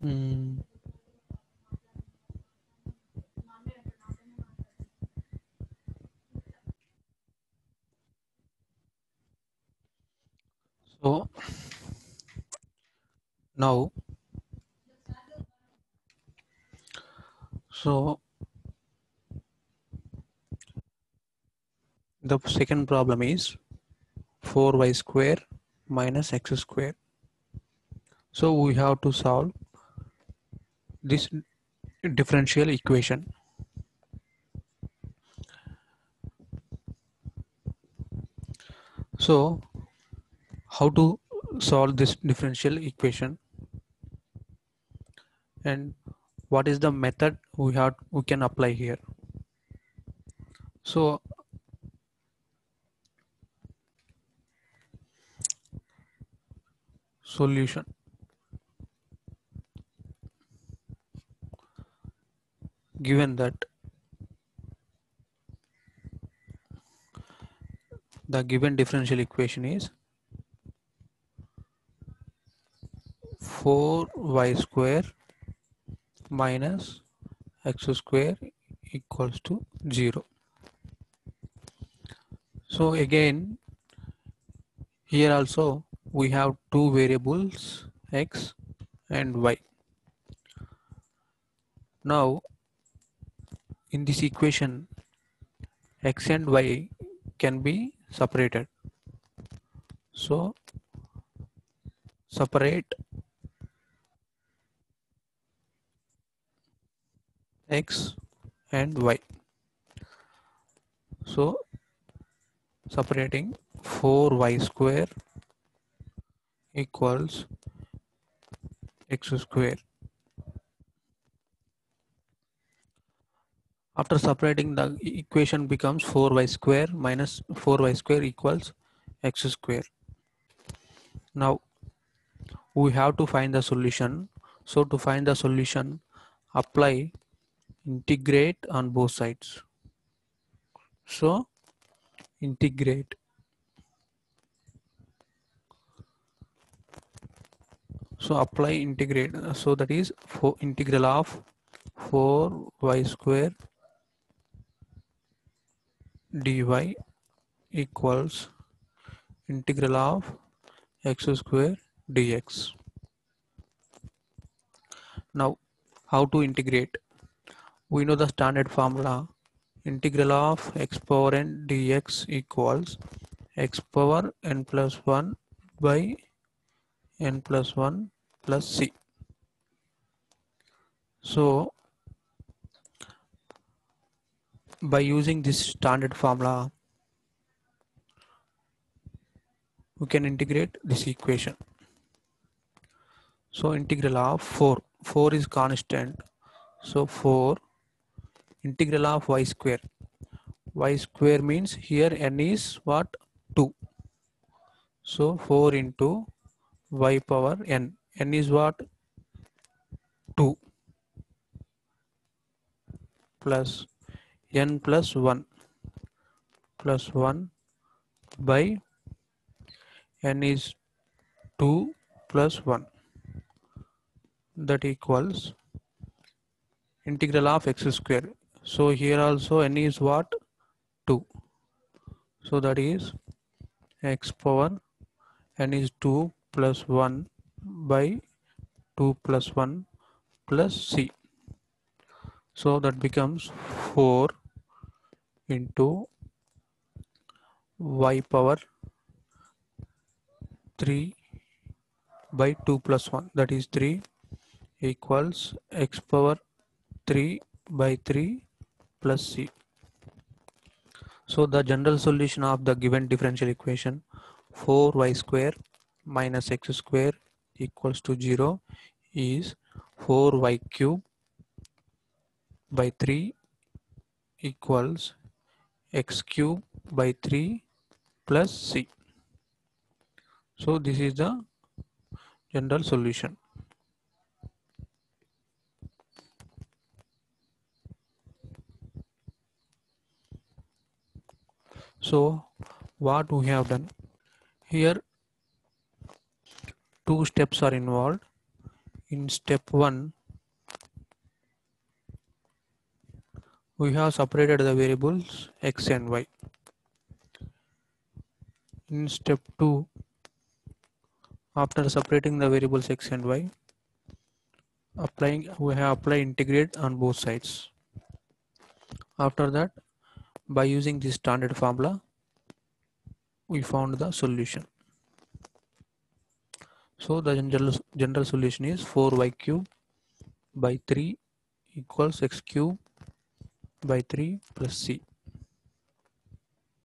So now, so the second problem is 4y square minus x square. So we have to solve this differential equation. So how to solve this differential equation and what is the method we can apply here. So solution. Given that the given differential equation is 4y square minus x square equals to 0. So again, here also we have two variables x and y. Now in this equation, x and y can be separated. So separate x and y. So separating 4y square equals x square. After separating, the equation becomes 4y square minus 4y square equals x square. Now we have to find the solution. So to find the solution, apply integrate on both sides. So integrate. So apply integrate. So that is integral of 4y square dy equals integral of x square dx. Now how to integrate? We know the standard formula. Integral of x power n dx equals x power n plus 1 by n plus 1 plus c. So by using this standard formula, we can integrate this equation. So integral of 4 is constant. So 4 integral of y square. Y square means here n is what? 2. So 4 into y power n. N is what? 2 plus n plus 1 by n is 2 plus 1, that equals integral of x square. So here also n is what? 2. So that is x power n is 2 plus 1 by 2 plus 1 plus c. So that becomes 4 into y power 3 by 2 plus 1, that is 3, equals x power 3 by 3 plus c. So the general solution of the given differential equation 4y square minus x square equals to 0 is 4y cube by 3 equals x cube by 3 plus c. So this is the general solution. So what we have done here, two steps are involved. In step 1, we have separated the variables x and y. In step 2, after separating the variables x and y, we have applied integrate on both sides. After that, by using this standard formula, we found the solution. So the general solution is 4y cube by 3 equals x cube by 3 plus c.